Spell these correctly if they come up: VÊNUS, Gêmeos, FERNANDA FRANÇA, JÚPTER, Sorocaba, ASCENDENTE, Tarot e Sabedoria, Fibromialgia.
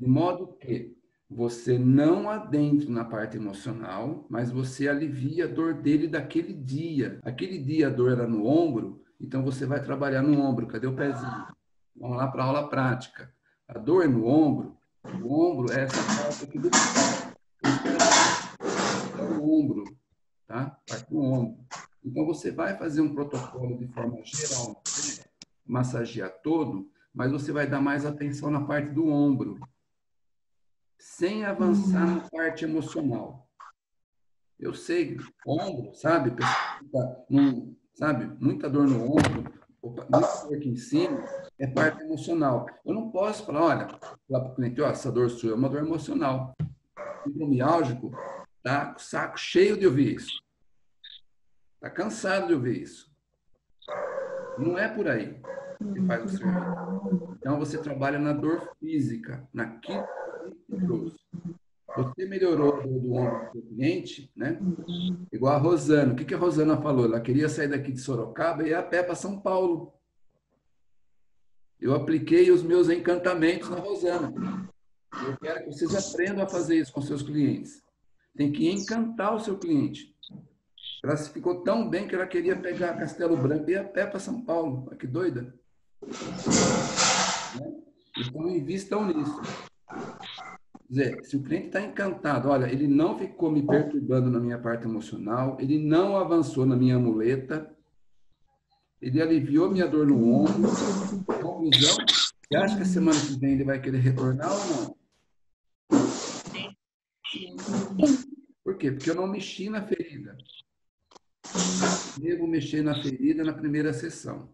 De modo que você não adentra na parte emocional, mas você alivia a dor dele daquele dia. Aquele dia a dor era no ombro, então você vai trabalhar no ombro. Cadê o pezinho? Vamos lá para a aula prática. A dor é no ombro. O ombro é essa parte aqui do ombro, tá? Parte do ombro. Então você vai fazer um protocolo de forma geral, massagear todo, mas você vai dar mais atenção na parte do ombro, sem avançar na parte emocional. Eu sei, ombro, sabe? Sabe? Muita dor no ombro, muita dor aqui em cima, é parte emocional. Eu não posso falar, olha, lá para o cliente, ó, essa dor sua é uma dor emocional. O fibromialgico tá com o saco cheio de ouvir isso. Tá cansado de ouvir isso. Não é por aí que faz o serviço. Então, você trabalha na dor física, naquilo que é fibroso. Você melhorou do ombro do seu cliente, né? Igual a Rosana. O que a Rosana falou? Ela queria sair daqui de Sorocaba e ir a pé para São Paulo. Eu apliquei os meus encantamentos na Rosana. Eu quero que vocês aprendam a fazer isso com seus clientes. Tem que encantar o seu cliente. Ela se ficou tão bem que ela queria pegar Castelo Branco e ir a pé para São Paulo. Olha que doida. Então, invistam nisso. Quer dizer, se o cliente está encantado, olha, ele não ficou me perturbando na minha parte emocional, ele não avançou na minha amuleta, ele aliviou minha dor no ombro. Conclusão, você acha que a semana que vem ele vai querer retornar ou não? Por quê? Porque eu não mexi na ferida. Devo mexer na ferida na primeira sessão.